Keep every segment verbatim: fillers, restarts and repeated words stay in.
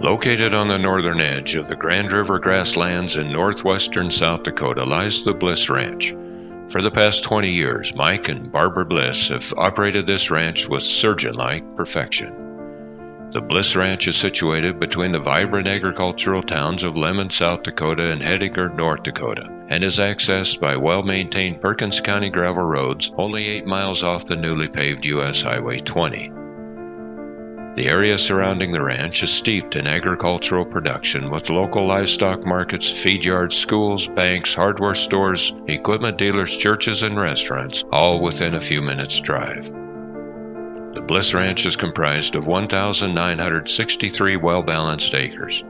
Located on the northern edge of the Grand River grasslands in northwestern South Dakota lies the Bliss Ranch. For the past twenty years, Mike and Barbara Bliss have operated this ranch with surgeon-like perfection. The Bliss Ranch is situated between the vibrant agricultural towns of Lemon, South Dakota and Hettinger, North Dakota, and is accessed by well-maintained Perkins County gravel roads only eight miles off the newly paved U S Highway twenty. The area surrounding the ranch is steeped in agricultural production with local livestock markets, feed yards, schools, banks, hardware stores, equipment dealers, churches, and restaurants, all within a few minutes' drive. The Bliss Ranch is comprised of one thousand nine hundred sixty-three well-balanced acres.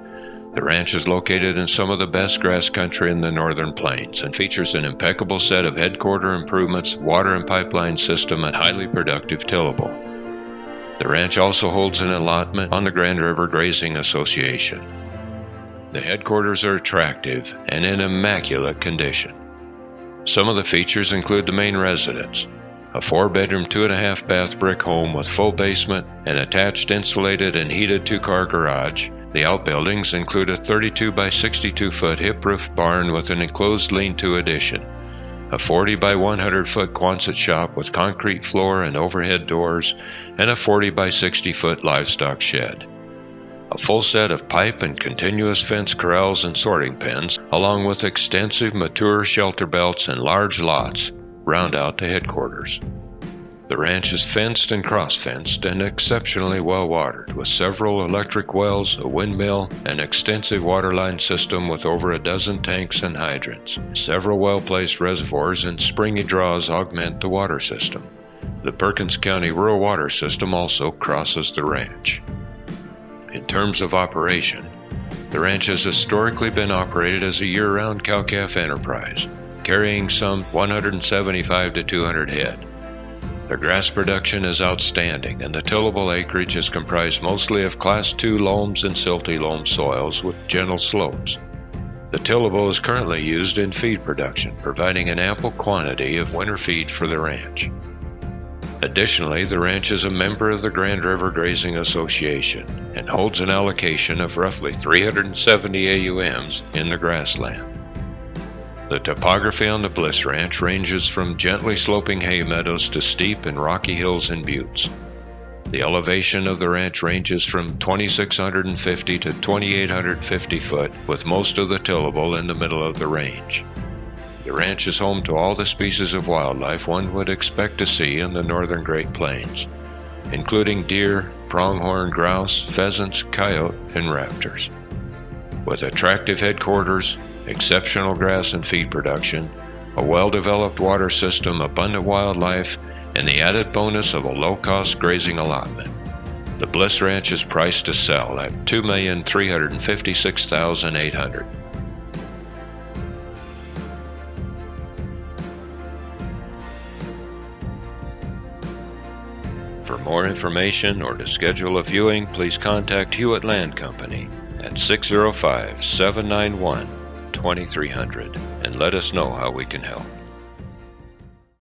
The ranch is located in some of the best grass country in the northern plains and features an impeccable set of headquarter improvements, water and pipeline system, and highly productive tillable. The ranch also holds an allotment on the Grand River Grazing Association. The headquarters are attractive and in immaculate condition. Some of the features include the main residence, a four-bedroom, two-and-a-half-bath brick home with full basement, an attached insulated and heated two-car garage. The outbuildings include a thirty-two by sixty-two foot hip-roof barn with an enclosed lean-to addition, a forty by one hundred foot Quonset shop with concrete floor and overhead doors, and a forty by sixty foot livestock shed. A full set of pipe and continuous fence corrals and sorting pens, along with extensive mature shelter belts and large lots, round out the headquarters. The ranch is fenced and cross-fenced and exceptionally well watered, with several electric wells, a windmill, an extensive waterline system with over a dozen tanks and hydrants. Several well-placed reservoirs and springy draws augment the water system. The Perkins County Rural Water System also crosses the ranch. In terms of operation, the ranch has historically been operated as a year-round cow-calf enterprise, carrying some one hundred seventy-five to two hundred head. The grass production is outstanding, and the tillable acreage is comprised mostly of Class two loams and silty loam soils with gentle slopes. The tillable is currently used in feed production, providing an ample quantity of winter feed for the ranch. Additionally, the ranch is a member of the Grand River Grazing Association and holds an allocation of roughly three hundred seventy A U Ms in the grassland. The topography on the Bliss Ranch ranges from gently sloping hay meadows to steep and rocky hills and buttes. The elevation of the ranch ranges from twenty-six fifty to twenty-eight fifty foot, with most of the tillable in the middle of the range. The ranch is home to all the species of wildlife one would expect to see in the northern Great Plains, including deer, pronghorn grouse, pheasants, coyote, and raptors. With attractive headquarters, exceptional grass and feed production, a well-developed water system, abundant wildlife, and the added bonus of a low-cost grazing allotment, the Bliss Ranch is priced to sell at two million three hundred fifty-six thousand eight hundred dollars. For more information or to schedule a viewing, please contact Hewitt Land Company at six oh five, seven nine one, two three hundred and let us know how we can help.